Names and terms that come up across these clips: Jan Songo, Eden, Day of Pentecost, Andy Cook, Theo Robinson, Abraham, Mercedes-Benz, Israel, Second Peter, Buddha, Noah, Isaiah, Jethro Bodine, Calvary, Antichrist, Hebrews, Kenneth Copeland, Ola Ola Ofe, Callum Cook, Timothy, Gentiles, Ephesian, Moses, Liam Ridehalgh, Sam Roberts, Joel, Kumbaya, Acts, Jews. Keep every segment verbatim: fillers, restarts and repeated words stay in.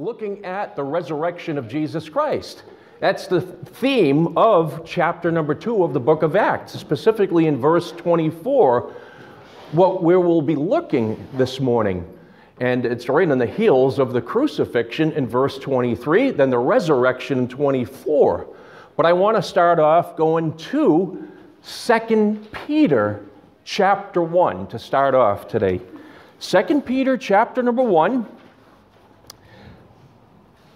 looking at the resurrection of Jesus Christ. That's the theme of chapter number two of the book of Acts, specifically in verse twenty-four, what we will be looking this morning. And it's right on the heels of the crucifixion in verse twenty-three, then the resurrection in twenty-four. But I want to start off going to Second Peter chapter one to start off today. Second Peter chapter number one,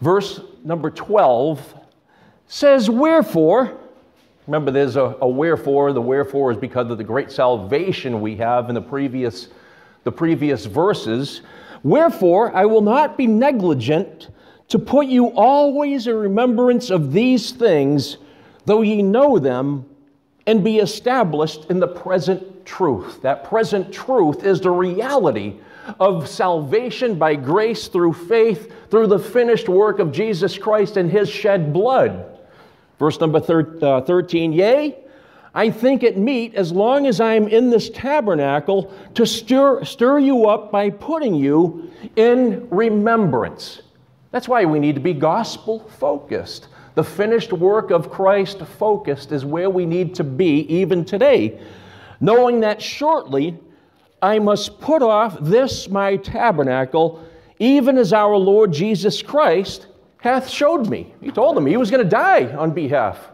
verse number twelve says, wherefore, remember there's a, a wherefore, the wherefore is because of the great salvation we have in the previous, the previous verses. Wherefore, I will not be negligent to put you always in remembrance of these things, though ye know them, and be established in the present truth. That present truth is the reality of salvation by grace through faith, through the finished work of Jesus Christ and his shed blood. Verse number thirteen, yea, I think it meet, as long as I am in this tabernacle, to stir, stir you up by putting you in remembrance. That's why we need to be gospel-focused. The finished work of Christ focused is where we need to be even today, knowing that shortly I must put off this my tabernacle, even as our Lord Jesus Christ hath showed me. He told him he was going to die on behalf.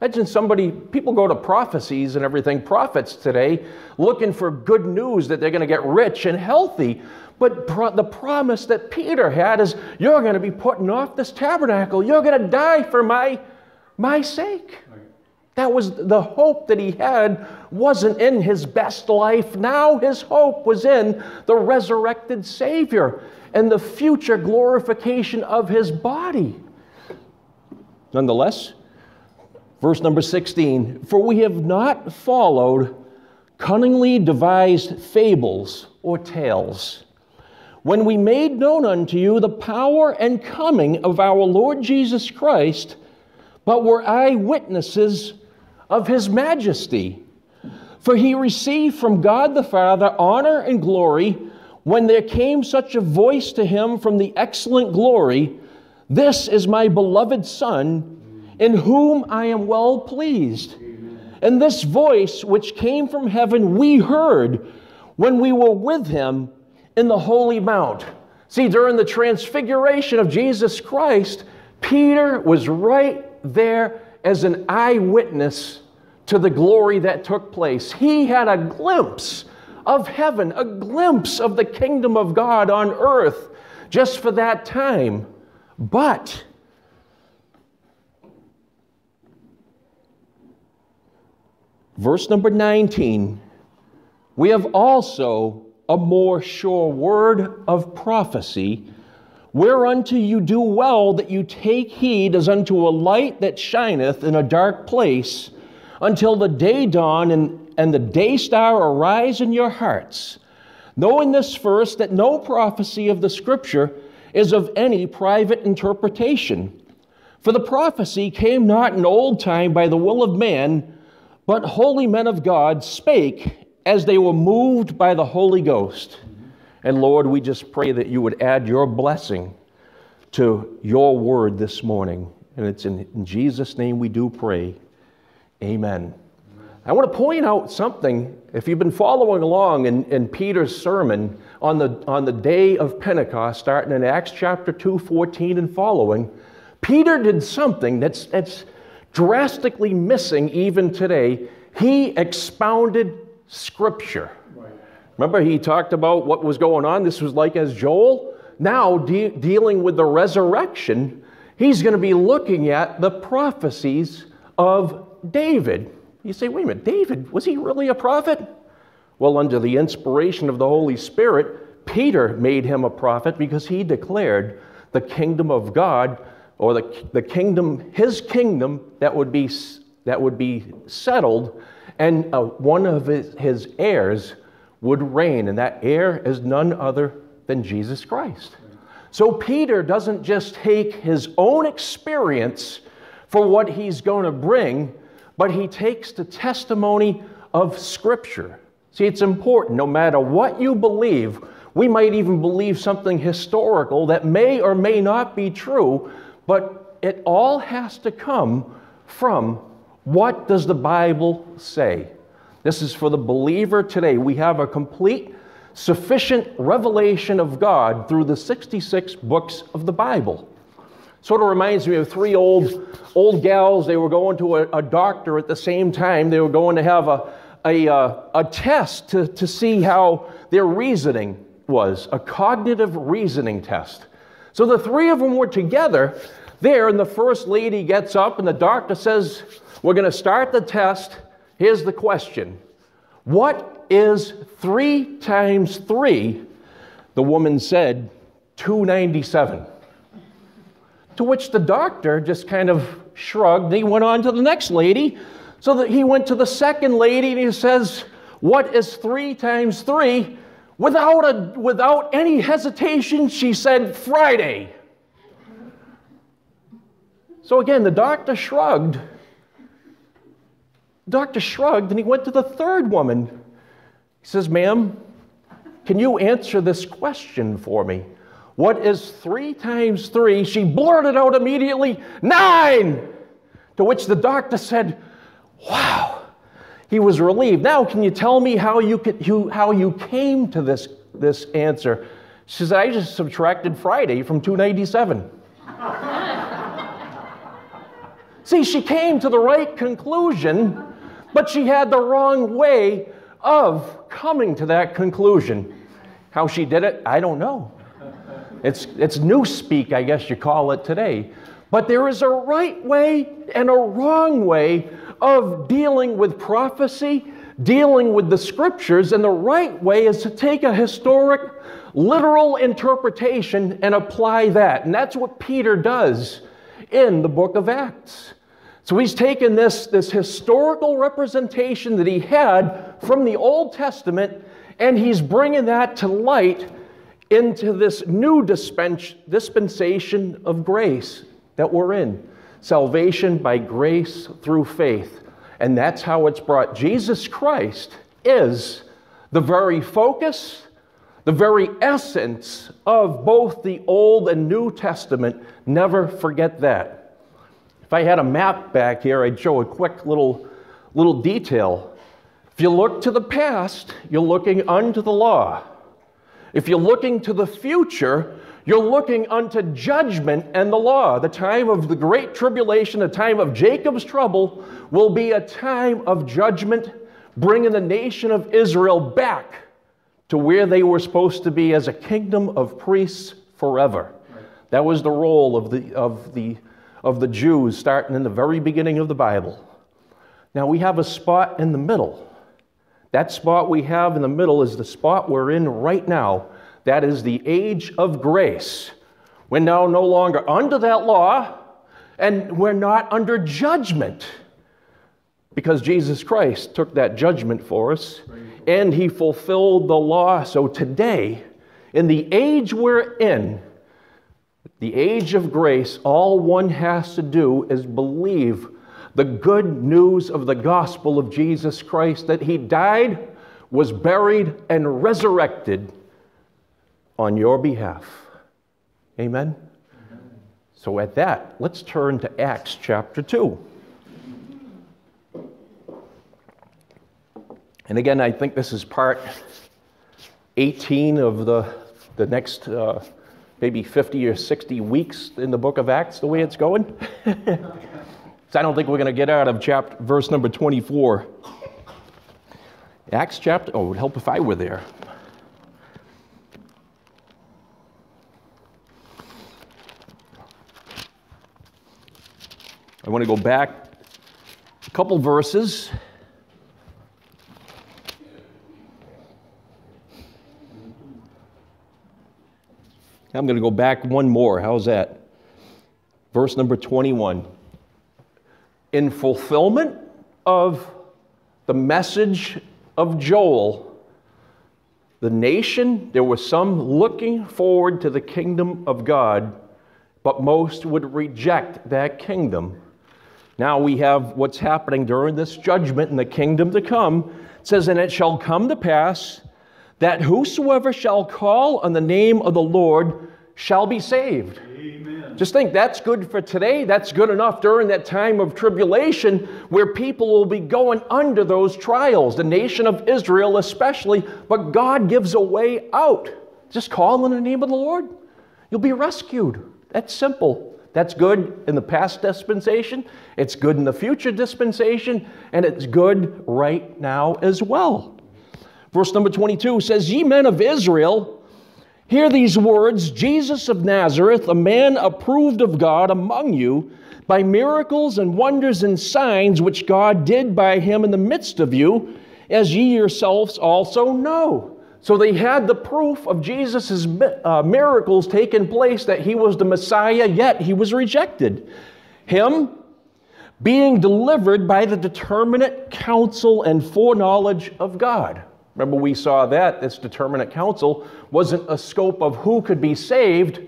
Imagine somebody, people go to prophecies and everything, prophets today, looking for good news that they're going to get rich and healthy. But pro the promise that Peter had is, you're going to be putting off this tabernacle. You're going to die for my, my sake. Right. That was the hope that he had, wasn't in his best life. Now his hope was in the resurrected Savior and the future glorification of his body. Nonetheless, verse number sixteen, for we have not followed cunningly devised fables or tales, when we made known unto you the power and coming of our Lord Jesus Christ, but were eyewitnesses of his majesty. For he received from God the Father honor and glory, when there came such a voice to him from the excellent glory, this is my beloved Son, in whom I am well pleased. Amen. And this voice which came from heaven we heard when we were with him in the holy mount. See, during the transfiguration of Jesus Christ, Peter was right there as an eyewitness to the glory that took place. He had a glimpse of heaven, a glimpse of the kingdom of God on earth just for that time. But verse number nineteen, we have also a more sure word of prophecy, whereunto you do well that you take heed as unto a light that shineth in a dark place, until the day dawn and, and the day star arise in your hearts, knowing this first, that no prophecy of the Scripture is of any private interpretation. For the prophecy came not in old time by the will of man, but holy men of God spake as they were moved by the Holy Ghost. And Lord, we just pray that you would add your blessing to your word this morning. And it's in, in Jesus' name we do pray. Amen. I want to point out something. If you've been following along in, in Peter's sermon on the, on the day of Pentecost, starting in Acts chapter two, fourteen and following, Peter did something that's... that's drastically missing even today. He expounded Scripture. Right. Remember, he talked about what was going on. This was like as Joel. Now, de dealing with the resurrection, he's going to be looking at the prophecies of David. You say, wait a minute, David, was he really a prophet? Well, under the inspiration of the Holy Spirit, Peter made him a prophet because he declared the kingdom of God, or the, the kingdom, his kingdom, that would be, that would be settled, and uh, one of his, his heirs would reign, and that heir is none other than Jesus Christ. So Peter doesn't just take his own experience for what he's going to bring, but he takes the testimony of Scripture. See, it's important, no matter what you believe, We might even believe something historical that may or may not be true, but it all has to come from what does the Bible say? This is for the believer today. We have a complete, sufficient revelation of God through the sixty-six books of the Bible. Sort of reminds me of three old, old gals. They were going to a, a doctor at the same time. They were going to have a, a, uh, a test to, to see how their reasoning was, a cognitive reasoning test. So the three of them were together there, and the first lady gets up, and the doctor says, we're going to start the test. Here's the question. What is three times three? The woman said, two ninety-seven. To which the doctor just kind of shrugged, and he went on to the next lady. So that he went to the second lady, and he says, what is three times three? Without, a, without any hesitation, she said, Friday. So again, the doctor shrugged. Doctor shrugged, and he went to the third woman. He says, ma'am, can you answer this question for me? What is three times three? She blurted out immediately, nine! To which the doctor said, wow. He was relieved. Now, can you tell me how you, could, you, how you came to this, this answer? She says, I just subtracted Friday from two ninety-seven. See, she came to the right conclusion, but she had the wrong way of coming to that conclusion. How she did it, I don't know. It's, it's newspeak, I guess you call it today. But there is a right way and a wrong way of dealing with prophecy, dealing with the scriptures, and the right way is to take a historic, literal interpretation and apply that. And that's what Peter does in the book of Acts. So he's taken this, this historical representation that he had from the Old Testament, and he's bringing that to light into this new dispensation of grace that we're in. Salvation by grace through faith. And that's how it's brought. Jesus Christ is the very focus, the very essence of both the Old and New Testament. Never forget that. If I had a map back here, I'd show a quick little, little detail. If you look to the past, you're looking unto the law. If you're looking to the future, you're looking unto judgment and the law. The time of the great tribulation, the time of Jacob's trouble, will be a time of judgment, bringing the nation of Israel back to where they were supposed to be as a kingdom of priests forever. That was the role of the, of the, of the Jews starting in the very beginning of the Bible. Now we have a spot in the middle. That spot we have in the middle is the spot we're in right now. That is the age of grace. We're now no longer under that law, and we're not under judgment, because Jesus Christ took that judgment for us, and he fulfilled the law. So today, in the age we're in, the age of grace, all one has to do is believe the good news of the gospel of Jesus Christ, that he died, was buried, and resurrected on your behalf. Amen? Amen? So at that, let's turn to Acts chapter two. And again, I think this is part eighteen of the, the next uh, maybe fifty or sixty weeks in the book of Acts, the way it's going. I don't think we're going to get out of chapter, verse number twenty-four. Acts chapter, oh, it would help if I were there. I want to go back a couple verses. I'm going to go back one more. How's that? Verse number twenty-one. In fulfillment of the message of Joel, the nation, there were some looking forward to the kingdom of God, but most would reject that kingdom. Now we have what's happening during this judgment in the kingdom to come. It says, and it shall come to pass that whosoever shall call on the name of the Lord shall be saved. Amen. Just think, that's good for today. That's good enough during that time of tribulation where people will be going under those trials, the nation of Israel especially, but God gives a way out. Just call on the name of the Lord. You'll be rescued. That's simple. That's good in the past dispensation. It's good in the future dispensation. And it's good right now as well. Verse number twenty-two says, "Ye men of Israel, hear these words, Jesus of Nazareth, a man approved of God among you, by miracles and wonders and signs which God did by him in the midst of you, as ye yourselves also know." So they had the proof of Jesus' uh, miracles taking place that he was the Messiah, yet he was rejected. Him being delivered by the determinate counsel and foreknowledge of God. Remember, we saw that this determinate counsel wasn't a scope of who could be saved,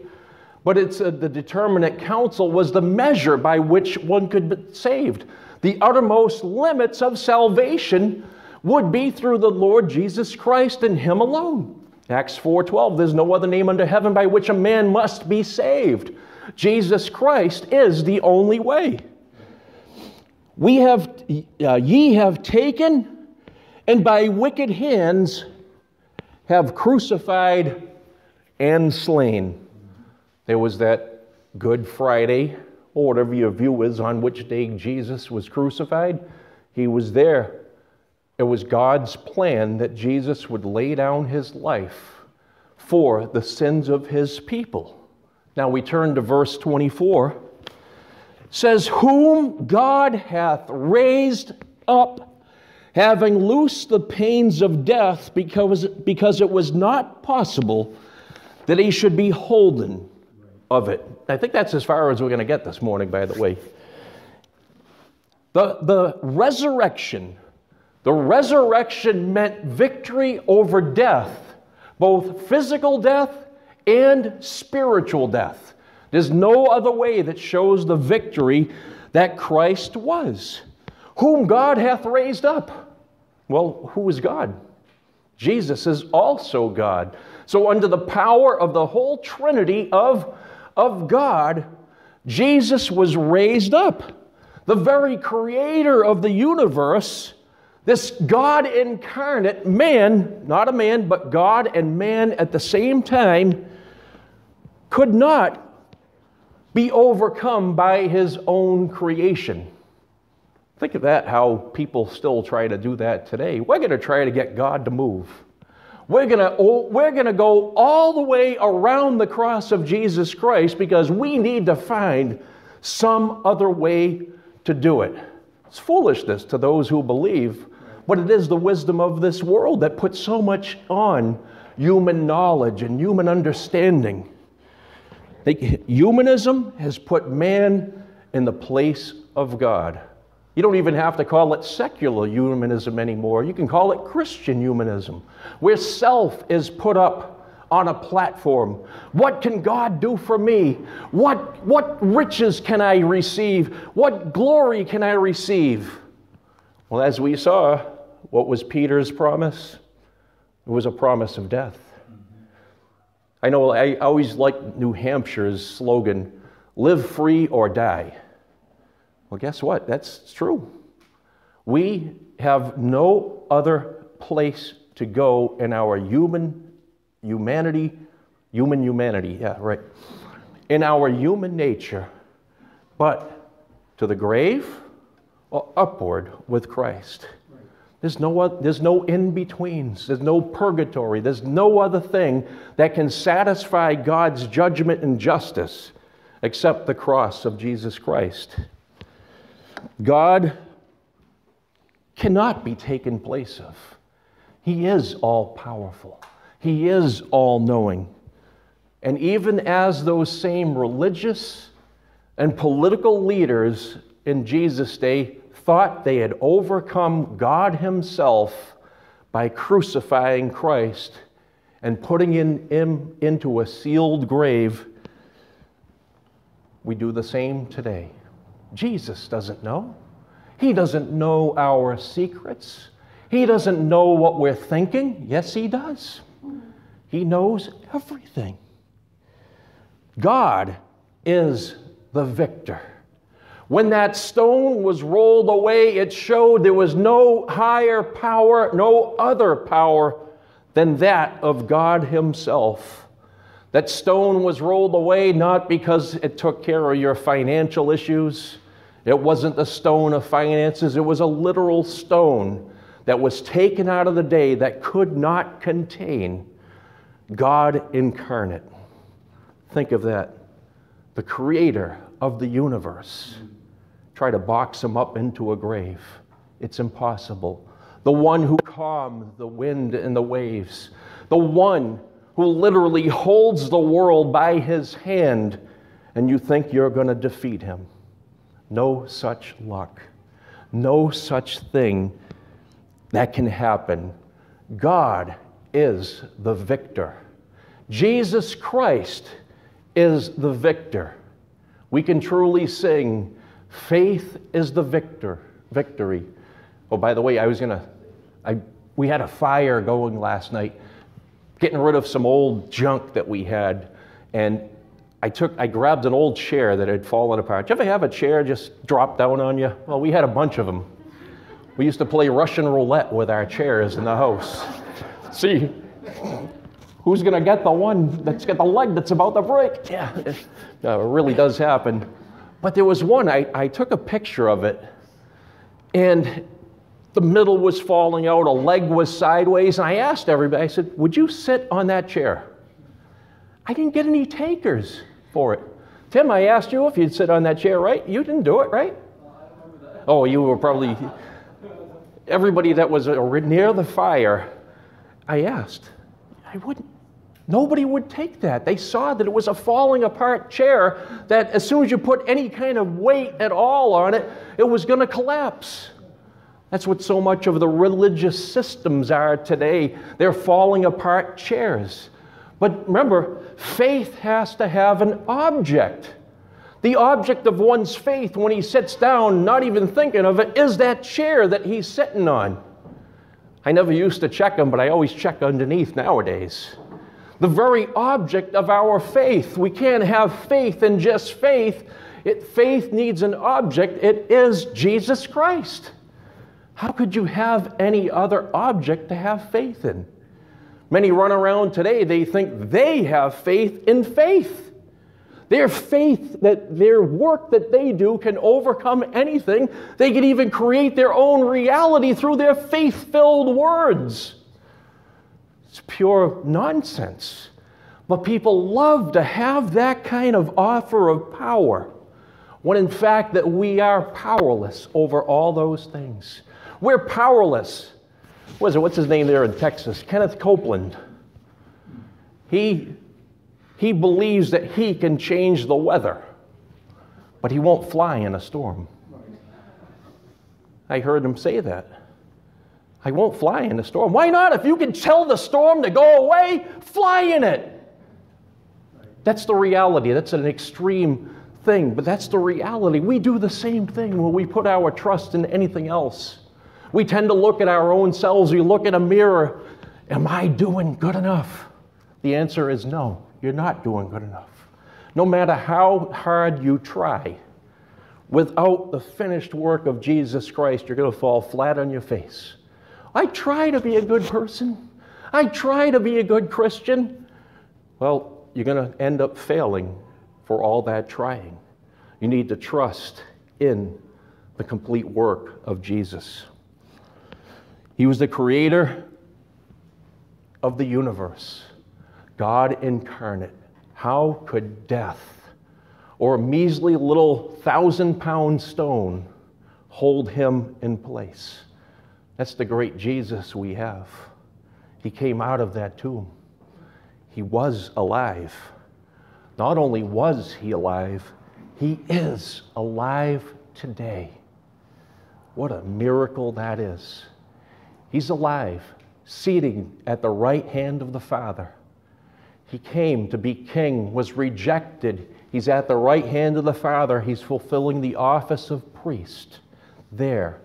but it's a, the determinate counsel was the measure by which one could be saved. The uttermost limits of salvation would be through the Lord Jesus Christ and him alone. Acts four twelve, there's no other name under heaven by which a man must be saved. Jesus Christ is the only way. We have, uh, ye have taken and by wicked hands have crucified and slain. There was that Good Friday, or whatever your view is on which day Jesus was crucified. He was there. It was God's plan that Jesus would lay down his life for the sins of his people. Now we turn to verse twenty-four. It says, "Whom God hath raised up, having loosed the pains of death, because, because it was not possible that he should be holden of it." I think that's as far as we're going to get this morning, by the way. The, the resurrection, the resurrection meant victory over death, both physical death and spiritual death. There's no other way that shows the victory that Christ was. Whom God hath raised up. Well, who is God? Jesus is also God. So under the power of the whole Trinity of, of God, Jesus was raised up. The very creator of the universe, this God incarnate man, not a man, but God and man at the same time, could not be overcome by his own creation. Think of that, how people still try to do that today. We're going to try to get God to move. We're going to, we're going to go all the way around the cross of Jesus Christ because we need to find some other way to do it. It's foolishness to those who believe, but it is the wisdom of this world that puts so much on human knowledge and human understanding. Humanism has put man in the place of God. You don't even have to call it secular humanism anymore. You can call it Christian humanism, where self is put up on a platform. What can God do for me? What, what riches can I receive? What glory can I receive? Well, as we saw, what was Peter's promise? It was a promise of death. I know I always like New Hampshire's slogan, "Live free or die." Well, guess what? That's true. We have no other place to go in our human humanity, human humanity, yeah, right, in our human nature, but to the grave or upward with Christ. There's no, there's no in-betweens. There's no purgatory. There's no other thing that can satisfy God's judgment and justice except the cross of Jesus Christ. God cannot be taken place of. He is all-powerful. He is all-knowing. And even as those same religious and political leaders in Jesus' day thought they had overcome God himself by crucifying Christ and putting him into a sealed grave, we do the same today. Jesus doesn't know. He doesn't know our secrets. He doesn't know what we're thinking. Yes, he does. He knows everything. God is the victor. When that stone was rolled away, it showed there was no higher power, no other power than that of God himself. That stone was rolled away not because it took care of your financial issues. It wasn't the stone of finances. It was a literal stone that was taken out of the day that could not contain God incarnate. Think of that. The creator of the universe. Try to box him up into a grave. It's impossible. The one who calmed the wind and the waves. The one who literally holds the world by his hand, and you think you're going to defeat him. No such luck. No such thing that can happen. God is the victor. Jesus Christ is the victor. We can truly sing, faith is the victor, victory. Oh, by the way, I was gonna, I, we had a fire going last night, getting rid of some old junk that we had. And I took, I grabbed an old chair that had fallen apart. Did you ever have a chair just drop down on you? Well, we had a bunch of them. We used to play Russian roulette with our chairs in the house. See, who's gonna get the one that's got the leg that's about to break? Yeah. No, it really does happen. But there was one, I, I took a picture of it, and the middle was falling out, a leg was sideways, and I asked everybody, I said, would you sit on that chair? I didn't get any takers for it. Tim, I asked you if you'd sit on that chair, right? You didn't do it, right? Well, I don't remember that. Oh, you were probably, everybody that was near the fire, I asked. I wouldn't. Nobody would take that. They saw that it was a falling apart chair that as soon as you put any kind of weight at all on it, it was going to collapse. That's what so much of the religious systems are today. They're falling apart chairs. But remember, faith has to have an object. The object of one's faith when he sits down, not even thinking of it, is that chair that he's sitting on. I never used to check them, but I always check underneath nowadays. The very object of our faith. We can't have faith in just faith. It, faith needs an object. It is Jesus Christ. How could you have any other object to have faith in? Many run around today, they think they have faith in faith. Their faith, that their work that they do can overcome anything. They can even create their own reality through their faith-filled words. It's pure nonsense. But people love to have that kind of offer of power, when in fact that we are powerless over all those things. We're powerless. What is it? What's his name there in Texas? Kenneth Copeland. He, he believes that he can change the weather, but he won't fly in a storm. I heard him say that. I won't fly in a storm. Why not? If you can tell the storm to go away, fly in it. That's the reality. That's an extreme thing, but that's the reality. We do the same thing when we put our trust in anything else. We tend to look at our own selves. We look in a mirror. Am I doing good enough? The answer is no, you're not doing good enough. No matter how hard you try, without the finished work of Jesus Christ, you're going to fall flat on your face. I try to be a good person. I try to be a good Christian. Well, you're going to end up failing for all that trying. You need to trust in the complete work of Jesus. He was the creator of the universe, God incarnate. How could death or a measly little thousand-pound stone hold him in place? That's the great Jesus we have. He came out of that tomb. He was alive. Not only was he alive, he is alive today. What a miracle that is. He's alive, seated at the right hand of the Father. He came to be king, was rejected. He's at the right hand of the Father. He's fulfilling the office of priest there,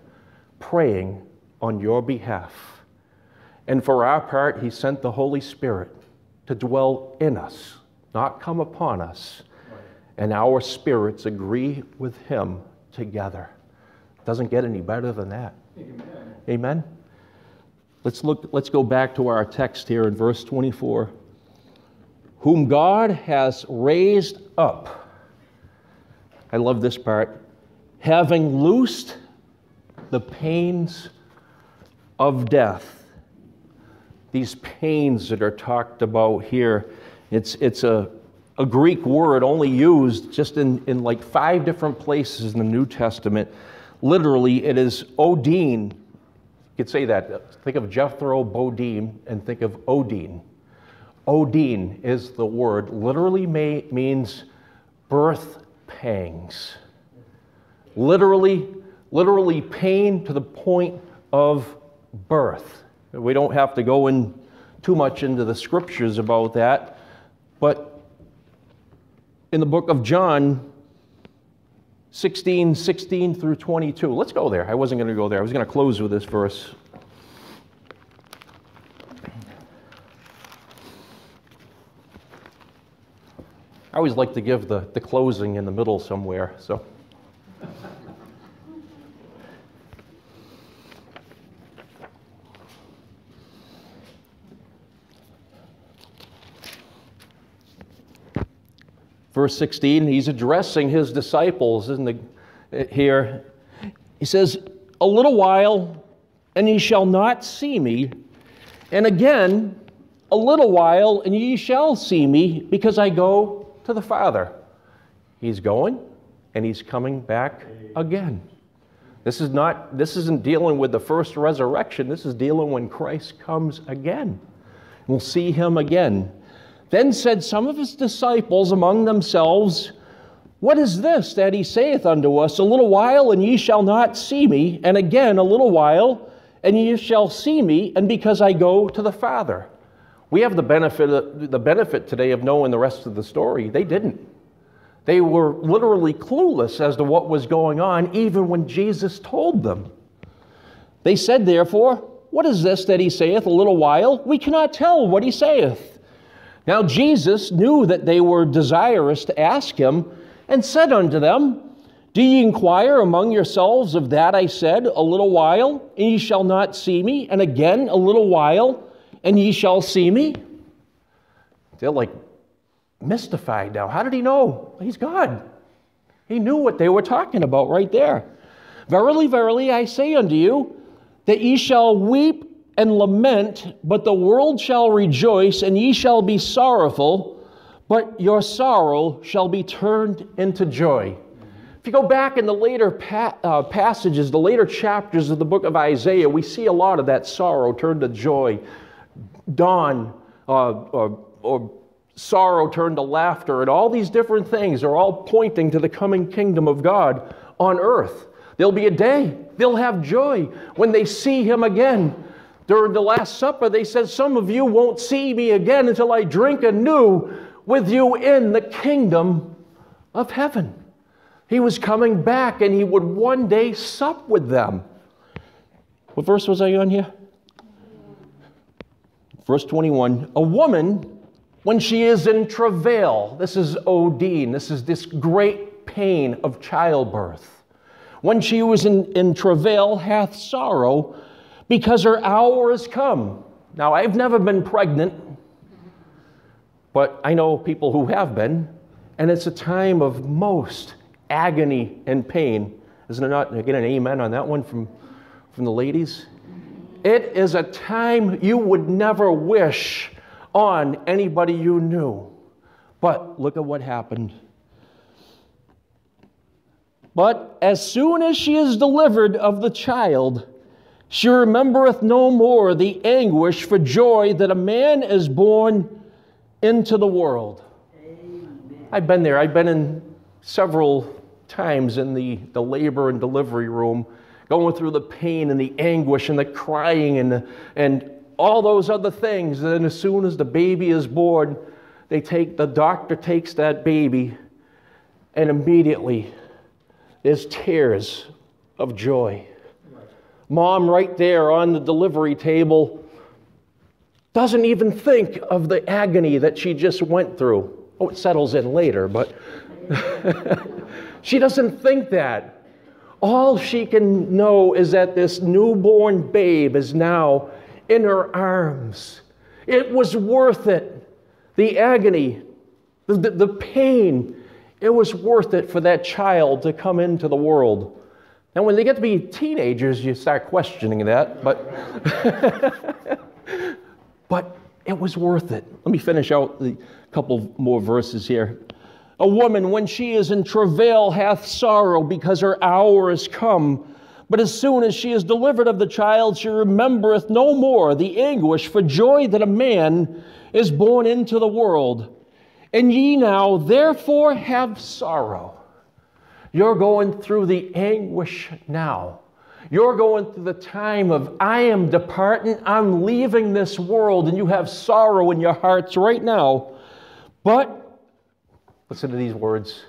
praying on your behalf. And for our part, he sent the Holy Spirit to dwell in us, not come upon us. And our spirits agree with him together. Doesn't get any better than that. Amen. Amen? Let's look, let's go back to our text here in verse twenty-four. Whom God has raised up. I love this part. Having loosed the pains of death. These pains that are talked about here, it's, it's a, a Greek word only used just in, in like five different places in the New Testament. Literally, it is Odin. You could say that. Think of Jethro Bodine and think of Odin. Odin is the word. Literally may, means birth pangs. Literally, literally pain to the point of birth. We don't have to go in too much into the scriptures about that, but in the book of John sixteen, sixteen through twenty-two. Let's go there. I wasn't going to go there. I was going to close with this verse. I always like to give the, the closing in the middle somewhere, so. Verse sixteen, he's addressing his disciples, isn't it, here. He says, a little while, and ye shall not see me. And again, a little while, and ye shall see me, because I go to the Father. He's going, and he's coming back again. This is not, this isn't dealing with the first resurrection. This is dealing when Christ comes again. We'll see him again. Then said some of his disciples among themselves, What is this that he saith unto us? A little while, and ye shall not see me, and again a little while, and ye shall see me, and because I go to the Father. We have the benefit, of, the benefit today of knowing the rest of the story. They didn't. They were literally clueless as to what was going on, even when Jesus told them. They said, therefore, What is this that he saith? A little while, we cannot tell what he saith. Now Jesus knew that they were desirous to ask him, and said unto them, Do ye inquire among yourselves of that I said, A little while, and ye shall not see me, and again a little while, and ye shall see me? They're like mystified now. How did he know? He's God. He knew what they were talking about right there. Verily, verily, I say unto you, that ye shall weep and lament, but the world shall rejoice, and ye shall be sorrowful, but your sorrow shall be turned into joy. If you go back in the later pa uh, passages, the later chapters of the book of Isaiah, we see a lot of that sorrow turned to joy, dawn, uh, or, or sorrow turned to laughter, and all these different things are all pointing to the coming kingdom of God on earth. There'll be a day, they'll have joy when they see him again. During the Last Supper, they said, Some of you won't see me again until I drink anew with you in the kingdom of heaven. He was coming back, and he would one day sup with them. What verse was I on here? Verse twenty-one. A woman, when she is in travail, this is Odin, this is this great pain of childbirth. When she was in, in travail, hath sorrow, because her hour has come. Now, I've never been pregnant, but I know people who have been, and it's a time of most agony and pain. Isn't it not? Again, an amen on that one from, from the ladies. It is a time you would never wish on anybody you knew. But look at what happened. But as soon as she is delivered of the child, she remembereth no more the anguish for joy that a man is born into the world. Amen. I've been there. I've been in several times in the, the labor and delivery room, going through the pain and the anguish and the crying and, the, and all those other things. And as soon as the baby is born, they take, the doctor takes that baby, and immediately there's tears of joy. mom right there on the delivery table doesn't even think of the agony that she just went through. Oh, it settles in later, but she doesn't think that. All she can know is that this newborn babe is now in her arms. It was worth it. The agony, the, the, the pain, it was worth it for that child to come into the world. And when they get to be teenagers, you start questioning that, but, but it was worth it. Let me finish out a couple more verses here. A woman, when she is in travail, hath sorrow, because her hour is come. But as soon as she is delivered of the child, she remembereth no more the anguish for joy that a man is born into the world. And ye now therefore have sorrow. You're going through the anguish now. You're going through the time of, I am departing, I'm leaving this world, and you have sorrow in your hearts right now. But, listen to these words,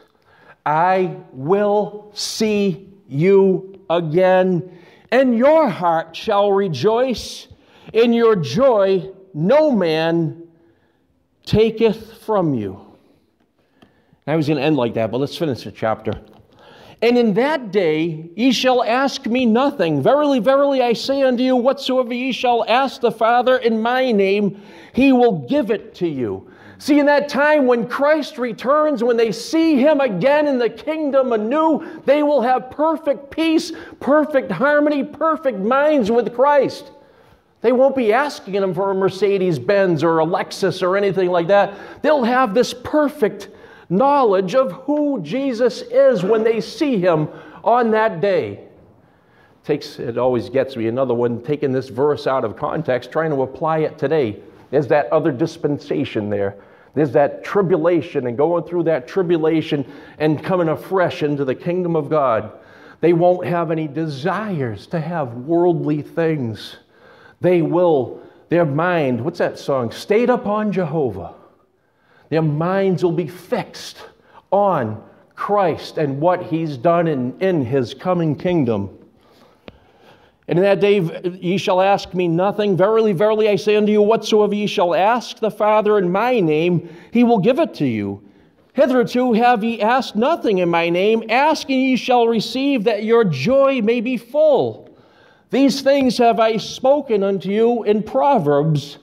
I will see you again, and your heart shall rejoice, in your joy no man taketh from you. I was going to end like that, but let's finish the chapter. And in that day ye shall ask me nothing. Verily, verily, I say unto you, whatsoever ye shall ask the Father in my name, he will give it to you. See, in that time when Christ returns, when they see him again in the kingdom anew, they will have perfect peace, perfect harmony, perfect minds with Christ. They won't be asking him for a Mercedes-Benz or a Lexus or anything like that. They'll have this perfect knowledge of who Jesus is when they see him on that day. Takes, it always gets me, another one, taking this verse out of context, trying to apply it today. There's that other dispensation there. There's that tribulation, and going through that tribulation and coming afresh into the kingdom of God. They won't have any desires to have worldly things. They will, their mind, what's that song? Stayed upon Jehovah. Their minds will be fixed on Christ and what he's done in, in his coming kingdom. And in that day ye shall ask me nothing. Verily, verily, I say unto you, whatsoever ye shall ask the Father in my name, he will give it to you. Hitherto have ye asked nothing in my name. Ask and ye shall receive, that your joy may be full. These things have I spoken unto you in Proverbs.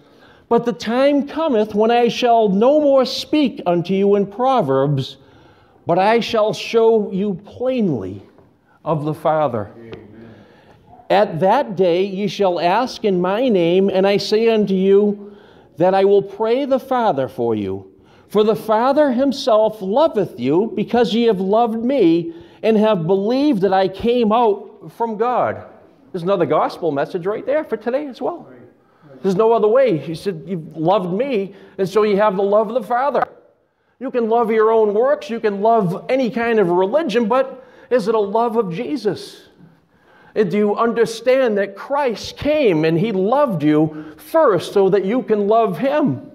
But the time cometh when I shall no more speak unto you in Proverbs, but I shall show you plainly of the Father. Amen. At that day ye shall ask in my name, and I say unto you that I will pray the Father for you. For the Father himself loveth you, because ye have loved me, and have believed that I came out from God. There's another gospel message right there for today as well. There's no other way. He said, you've loved me, and so you have the love of the Father. You can love your own works. You can love any kind of religion, but is it a love of Jesus? And do you understand that Christ came and he loved you first so that you can love him?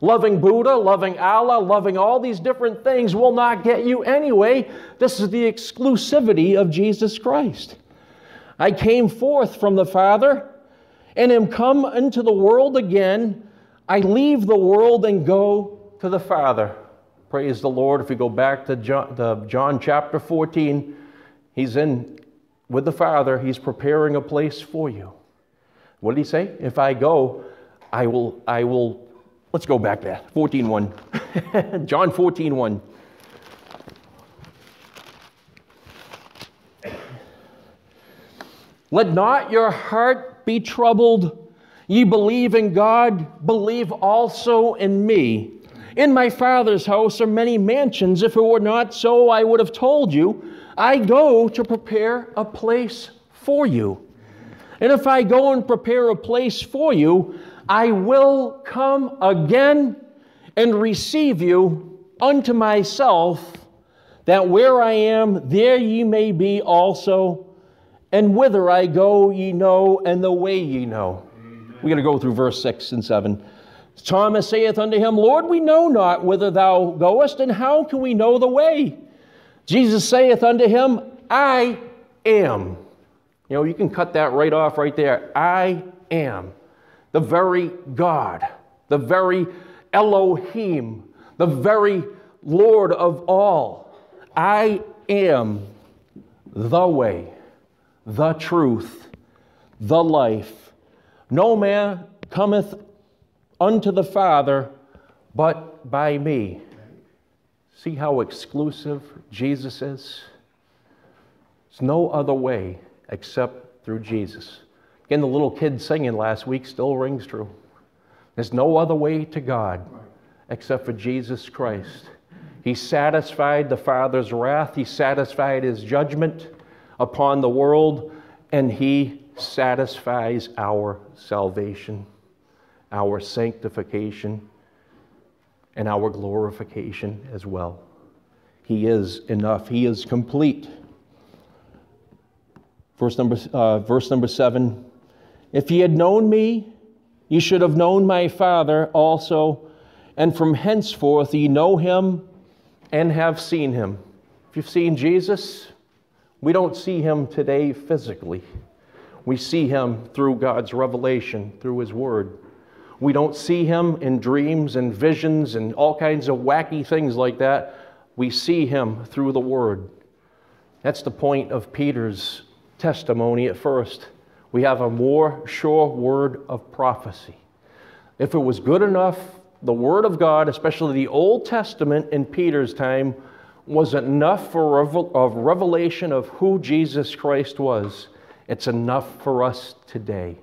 Loving Buddha, loving Allah, loving all these different things will not get you anyway. This is the exclusivity of Jesus Christ. I came forth from the Father, and am come into the world again. I leave the world and go to the Father. Praise the Lord. If we go back to John, to John chapter fourteen, he's in with the Father. He's preparing a place for you. What did he say? If I go, I will, I will, let's go back there. fourteen one. John fourteen one. Let not your heart be troubled. Ye believe in God, believe also in me. In my Father's house are many mansions. If it were not so, I would have told you. I go to prepare a place for you. And if I go and prepare a place for you, I will come again and receive you unto myself, that where I am, there ye may be also. And whither I go, ye know, and the way ye know. Amen. We're going to go through verse six and seven. Thomas saith unto him, Lord, we know not whither thou goest, and how can we know the way? Jesus saith unto him, I am You know, you can cut that right off right there. I am the very God, the very Elohim, the very Lord of all. I am the way, the truth, the life. No man cometh unto the Father but by me. See how exclusive Jesus is? There's no other way except through Jesus. Again, the little kid singing last week still rings true. There's no other way to God except for Jesus Christ. He satisfied the Father's wrath. He satisfied His judgment upon the world, and He satisfies our salvation, our sanctification, and our glorification as well. He is enough. He is complete. Verse number, uh, verse number seven, if ye had known me, ye should have known my Father also, and from henceforth ye know him and have seen him. If you've seen Jesus, we don't see him today physically. We see him through God's revelation, through his word. We don't see him in dreams and visions and all kinds of wacky things like that. We see him through the word. That's the point of Peter's testimony at first. We have a more sure word of prophecy. If it was good enough, the word of God, especially the Old Testament in Peter's time, was enough for a revelation of who Jesus Christ was. It's enough for us today.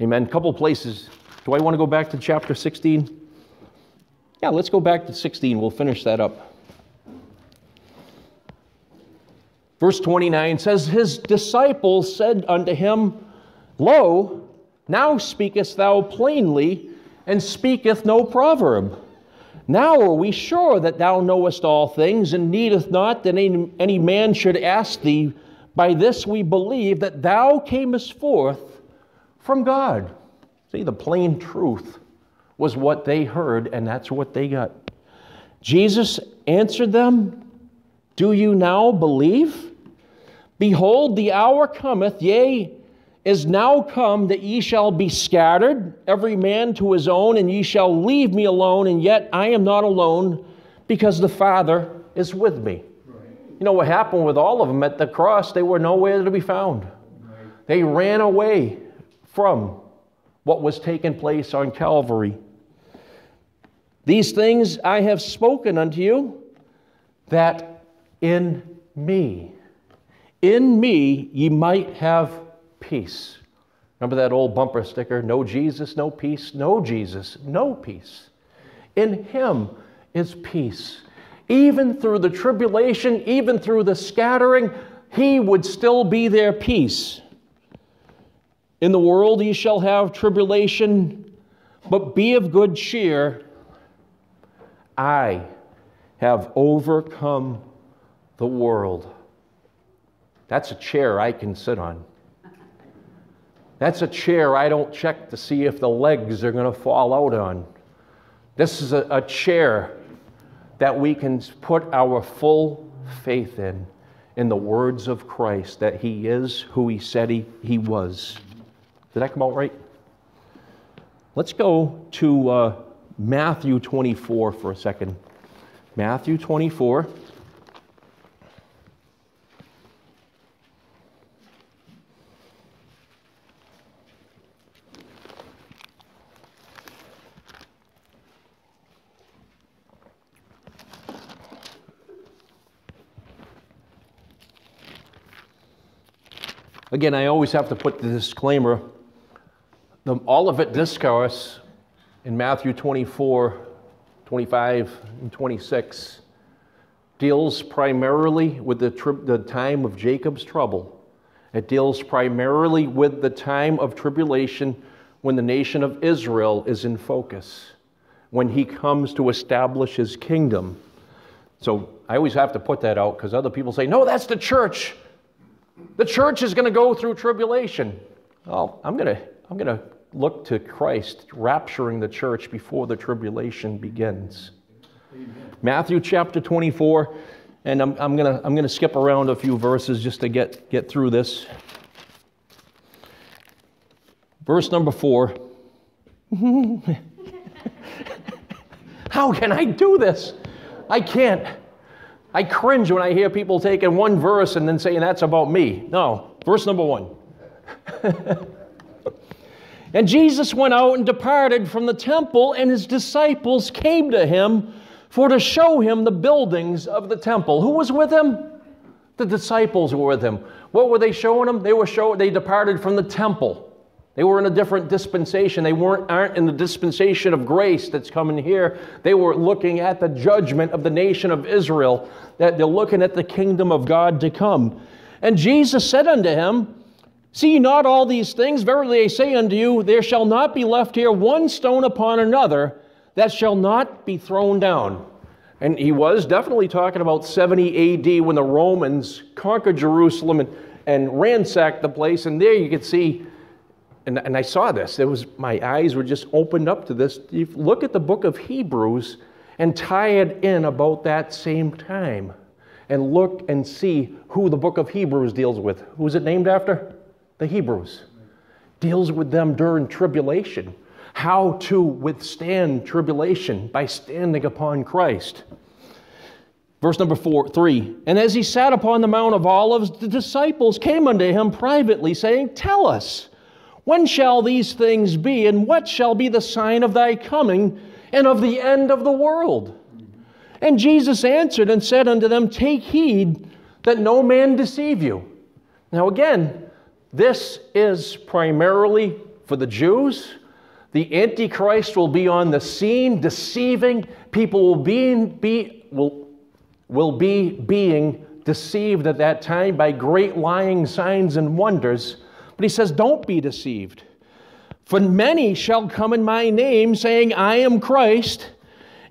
Amen. A couple places. Do I want to go back to chapter sixteen? Yeah, let's go back to sixteen. We'll finish that up. Verse twenty-nine says, his disciples said unto him, Lo, now speakest thou plainly, and speaketh no proverb. Now are we sure that thou knowest all things, and needeth not that any, any man should ask thee. By this we believe that thou camest forth from God. See, the plain truth was what they heard, and that's what they got. Jesus answered them, do you now believe? Behold, the hour cometh, yea, is now come, that ye shall be scattered, every man to his own, and ye shall leave me alone, and yet I am not alone, because the Father is with me. Right. You know what happened with all of them at the cross? They were nowhere to be found. Right. They ran away from what was taking place on Calvary. These things I have spoken unto you, that in me, in me ye might have peace. Remember that old bumper sticker, no Jesus, no peace, no Jesus, no peace. In him is peace. Even through the tribulation, even through the scattering, he would still be their peace. In the world ye shall have tribulation, but be of good cheer. I have overcome the world. That's a chair I can sit on. That's a chair I don't check to see if the legs are going to fall out on. This is a, a chair that we can put our full faith in, in the words of Christ, that he is who he said he, he was. Did that come out right? Let's go to uh, Matthew twenty-four for a second. Matthew twenty-four. Again, I always have to put the disclaimer. The Olivet discourse in Matthew twenty-four, twenty-five, and twenty-six deals primarily with the, the time of Jacob's trouble. It deals primarily with the time of tribulation when the nation of Israel is in focus, when he comes to establish his kingdom. So I always have to put that out, because other people say, no, that's the church. The church is going to go through tribulation. Oh, I'm going to, I'm going to look to Christ rapturing the church before the tribulation begins. Amen. Matthew chapter twenty-four, and I'm, I'm going to, I'm going to skip around a few verses just to get, get through this. Verse number four. How can I do this? I can't. I cringe when I hear people taking one verse and then saying that's about me. No. Verse number one. And Jesus went out and departed from the temple, and his disciples came to him for to show him the buildings of the temple. Who was with him? The disciples were with him. What were they showing him? They were showing, they departed from the temple. They were in a different dispensation. They weren't, aren't in the dispensation of grace that's coming here. They were looking at the judgment of the nation of Israel, that they're looking at the kingdom of God to come. And Jesus said unto him, see ye not all these things? Verily I say unto you, there shall not be left here one stone upon another that shall not be thrown down. And he was definitely talking about seventy A D when the Romans conquered Jerusalem and, and ransacked the place. And there you could see, and, and I saw this, there was, my eyes were just opened up to this. You look at the book of Hebrews and tie it in about that same time and look and see who the book of Hebrews deals with. Who's it named after? The Hebrews. Deals with them during tribulation, how to withstand tribulation by standing upon Christ. Verse number four, three, and as he sat upon the Mount of Olives, the disciples came unto him privately, saying, tell us, when shall these things be, and what shall be the sign of thy coming, and of the end of the world? And Jesus answered and said unto them, take heed that no man deceive you. Now again, this is primarily for the Jews. The Antichrist will be on the scene, deceiving. People will be, be, will, will be being deceived at that time by great lying signs and wonders. But he says, don't be deceived. For many shall come in my name, saying, I am Christ,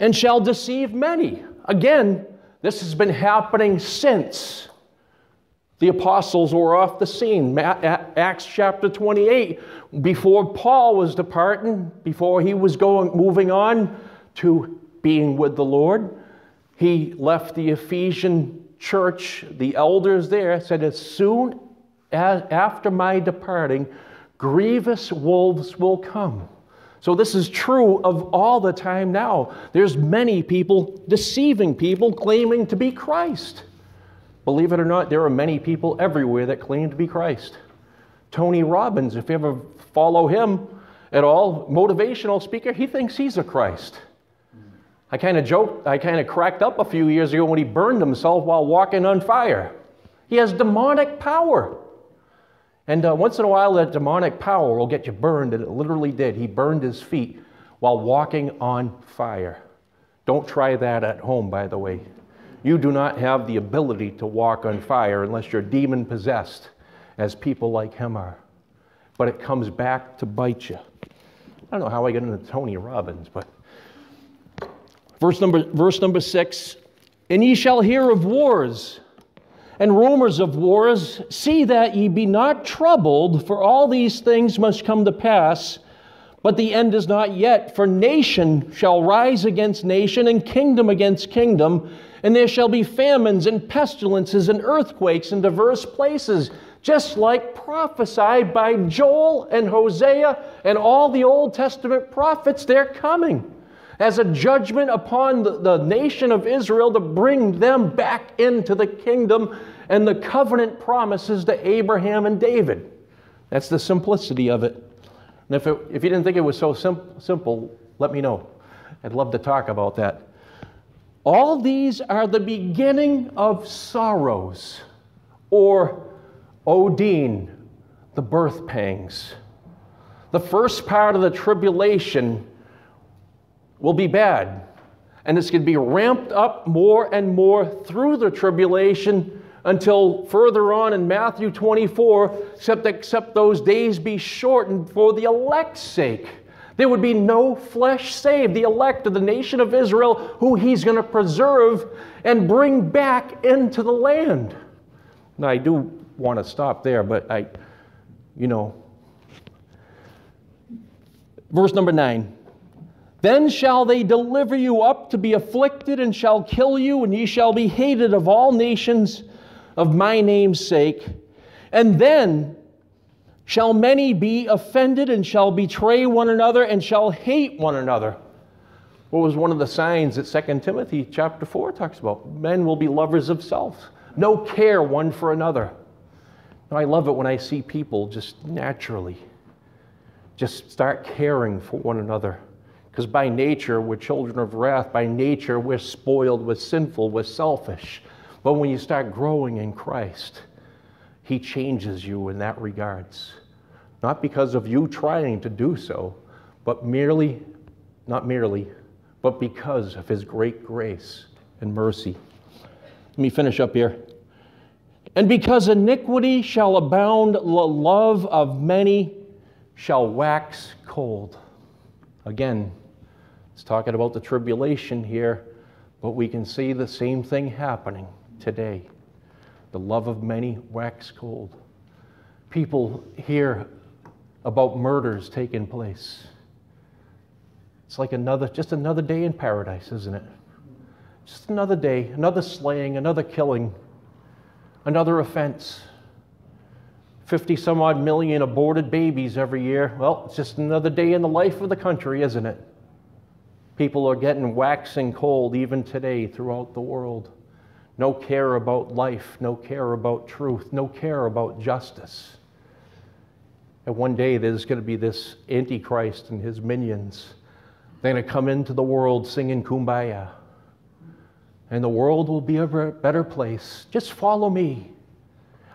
and shall deceive many. Again, this has been happening since the apostles were off the scene. Acts chapter twenty-eight, before Paul was departing, before he was going, moving on to being with the Lord, he left the Ephesian church, the elders there, said, as soon as after my departing, grievous wolves will come. So this is true of all the time now. There's many people deceiving people, claiming to be Christ. Believe it or not, there are many people everywhere that claim to be Christ. Tony Robbins, if you ever follow him at all, motivational speaker, he thinks he's a Christ. I kind of joked, I kind of cracked up a few years ago when he burned himself while walking on fire. He has demonic power. And uh, once in a while, that demonic power will get you burned, and it literally did. He burned his feet while walking on fire. Don't try that at home, by the way. You do not have the ability to walk on fire unless you're demon-possessed, as people like him are. But it comes back to bite you. I don't know how I get into Tony Robbins, but... Verse number, verse number six, and ye shall hear of wars and rumors of wars. See that ye be not troubled, for all these things must come to pass, but the end is not yet. For nation shall rise against nation, and kingdom against kingdom, and there shall be famines and pestilences and earthquakes in diverse places, just like prophesied by Joel and Hosea and all the Old Testament prophets. They're coming as a judgment upon the, the nation of Israel to bring them back into the kingdom and the covenant promises to Abraham and David. That's the simplicity of it. And if, it, if you didn't think it was so sim- simple, let me know. I'd love to talk about that. All these are the beginning of sorrows, or Odin, the birth pangs. The first part of the tribulation will be bad, and it's going to be ramped up more and more through the tribulation until further on in Matthew twenty-four, except, except those days be shortened for the elect's sake. There would be no flesh saved, the elect of the nation of Israel, who he's going to preserve and bring back into the land. Now, I do want to stop there, but I, you know. Verse number nine. Then shall they deliver you up to be afflicted, and shall kill you, and ye shall be hated of all nations of my name's sake. And then shall many be offended and shall betray one another and shall hate one another. What was one of the signs that Second Timothy chapter four talks about? Men will be lovers of self. No care one for another. Now, I love it when I see people just naturally just start caring for one another. Because by nature, we're children of wrath. By nature, we're spoiled, we're sinful, we're selfish. But when you start growing in Christ, He changes you in that regards. Not because of you trying to do so, but merely, not merely, but because of His great grace and mercy. Let me finish up here. And because iniquity shall abound, the love of many shall wax cold. Again, it's talking about the tribulation here, but we can see the same thing happening today. The love of many wax cold. People hear about murders taking place. It's like another, just another day in paradise, isn't it? Just another day, another slaying, another killing, another offense. fifty some odd million aborted babies every year. Well, it's just another day in the life of the country, isn't it? People are getting waxing cold even today throughout the world. No care about life, no care about truth, no care about justice. And one day there's going to be this Antichrist and his minions. They're going to come into the world singing Kumbaya. And the world will be a better place. Just follow me.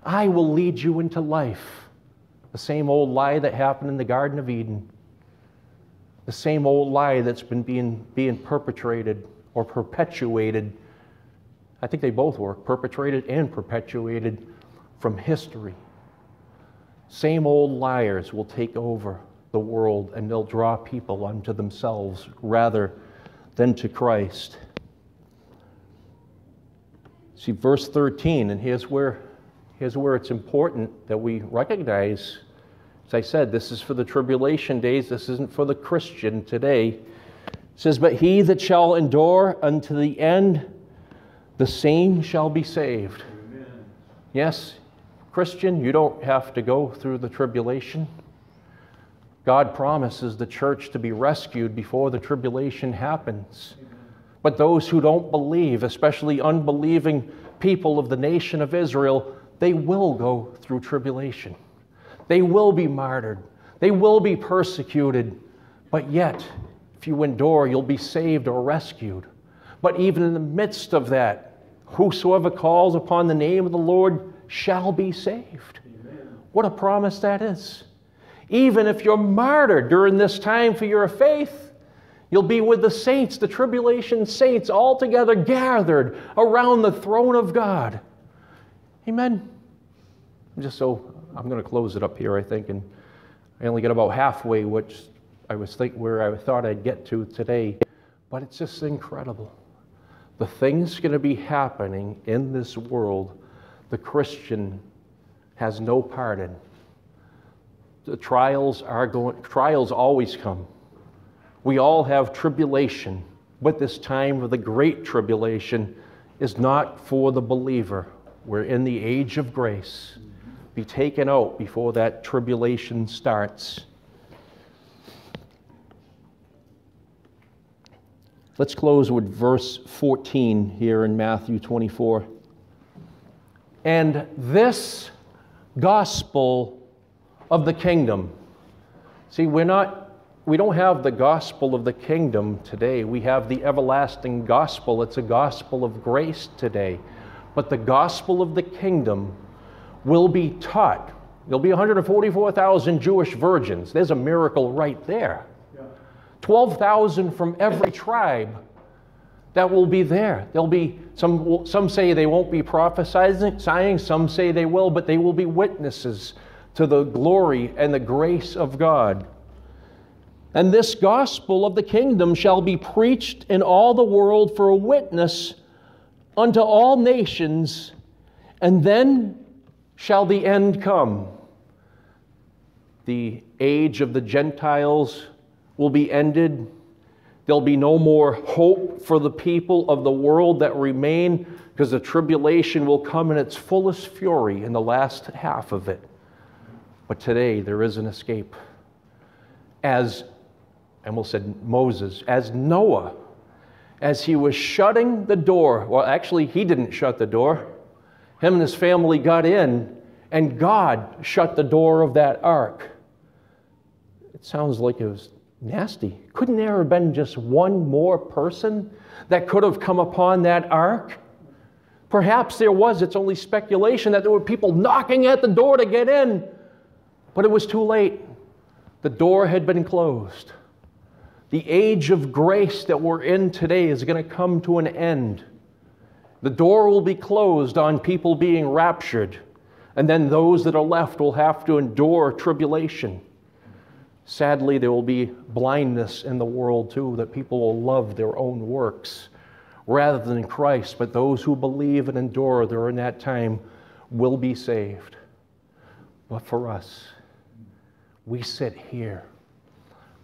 I will lead you into life. The same old lie that happened in the Garden of Eden. The same old lie that's been being, being perpetrated or perpetuated. I think they both work, perpetrated and perpetuated from history. Same old liars will take over the world and they'll draw people unto themselves rather than to Christ. See, verse thirteen, and here's where Here's where it's important that we recognize, as I said, this is for the tribulation days. This isn't for the Christian today. It says, but he that shall endure unto the end, the same shall be saved. Amen. Yes, Christian, you don't have to go through the tribulation. God promises the church to be rescued before the tribulation happens. Amen. But those who don't believe, especially unbelieving people of the nation of Israel, they will go through tribulation. They will be martyred. They will be persecuted. But yet, if you endure, you'll be saved or rescued. But even in the midst of that, whosoever calls upon the name of the Lord shall be saved. Amen. What a promise that is. Even if you're martyred during this time for your faith, you'll be with the saints, the tribulation saints, all together gathered around the throne of God. Amen. Just so, I'm going to close it up here, I think, and I only get about halfway, which I was think where I thought I'd get to today, but it's just incredible. The things going to be happening in this world, the Christian has no part in. The trials are going. Trials always come. We all have tribulation, but this time of the great tribulation is not for the believer. We're in the age of grace. Be taken out before that tribulation starts. Let's close with verse fourteen here in Matthew twenty-four. And this gospel of the kingdom. See, we're not, we don't have the gospel of the kingdom today. We have the everlasting gospel. It's a gospel of grace today. But the gospel of the kingdom will be taught. There'll be one hundred forty-four thousand Jewish virgins. There's a miracle right there. twelve thousand from every tribe that will be there. There'll be some, some say they won't be prophesying, some say they will, but they will be witnesses to the glory and the grace of God. And this gospel of the kingdom shall be preached in all the world for a witness unto all nations, and then shall the end come. The age of the Gentiles will be ended. There'll be no more hope for the people of the world that remain, because the tribulation will come in its fullest fury in the last half of it. But today there is an escape. As, I almost said Moses, as Noah, as he was shutting the door, well, actually, he didn't shut the door. Him and his family got in, and God shut the door of that ark. It sounds like it was nasty. Couldn't there have been just one more person that could have come upon that ark? Perhaps there was. It's only speculation that there were people knocking at the door to get in. But it was too late. The door had been closed. The age of grace that we're in today is going to come to an end. The door will be closed on people being raptured. And then those that are left will have to endure tribulation. Sadly, there will be blindness in the world too, that people will love their own works rather than Christ. But those who believe and endure during that time will be saved. But for us, we sit here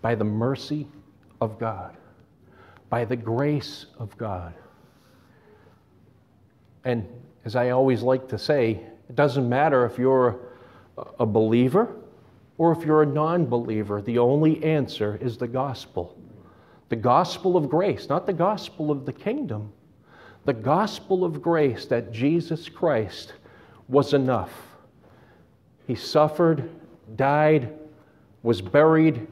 by the mercy of God, by the grace of God. And as I always like to say, it doesn't matter if you're a believer or if you're a non-believer. The only answer is the gospel. The gospel of grace, not the gospel of the kingdom. The gospel of grace that Jesus Christ was enough. He suffered, died, was buried.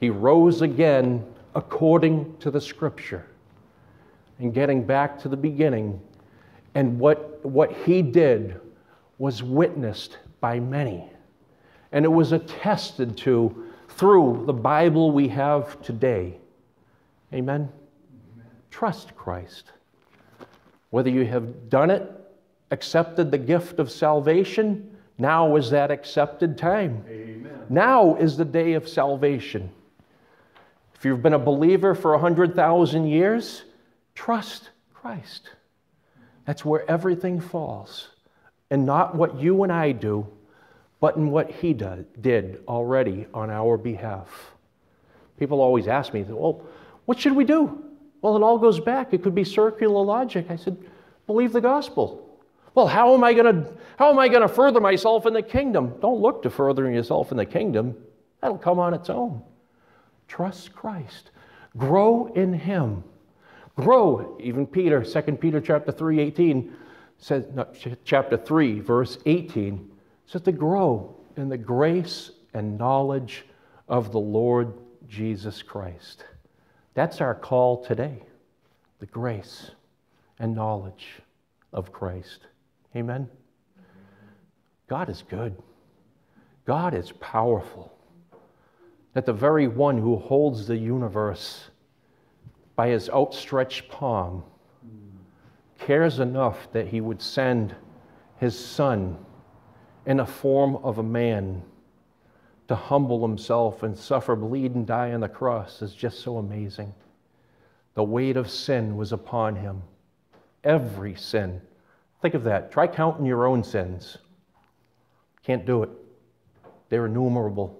He rose again according to the Scripture. And getting back to the beginning, and what, what he did was witnessed by many. And it was attested to through the Bible we have today. Amen? Amen. Trust Christ. Whether you have done it, accepted the gift of salvation, now is that accepted time. Amen. Now is the day of salvation. If you've been a believer for one hundred thousand years, trust Christ. That's where everything falls. And not what you and I do, but in what he did already on our behalf. People always ask me, well, what should we do? Well, it all goes back. It could be circular logic. I said, believe the gospel. Well, how am I going to, how am I going to further myself in the kingdom? Don't look to furthering yourself in the kingdom. That'll come on its own. Trust Christ. Grow in him. Grow. Even Peter, Second Peter chapter three, eighteen, says, no, chapter three, verse eighteen, so to grow in the grace and knowledge of the Lord Jesus Christ. That's our call today, the grace and knowledge of Christ. Amen? God is good. God is powerful. That the very one who holds the universe by his outstretched palm cares enough that he would send his Son in the form of a man to humble himself and suffer, bleed, and die on the cross is just so amazing. The weight of sin was upon him. Every sin. Think of that. Try counting your own sins. Can't do it. They're innumerable.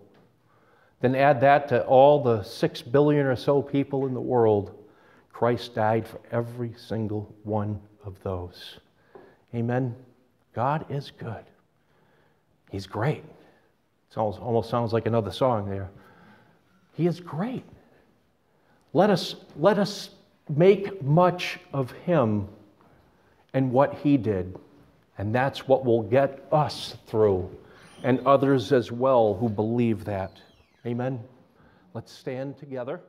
Then add that to all the six billion or so people in the world. Christ died for every single one of those. Amen? God is good. He's great. It almost sounds like another song there. He is great. Let us, let us make much of him and what he did. And that's what will get us through and others as well who believe that. Amen. Let's stand together.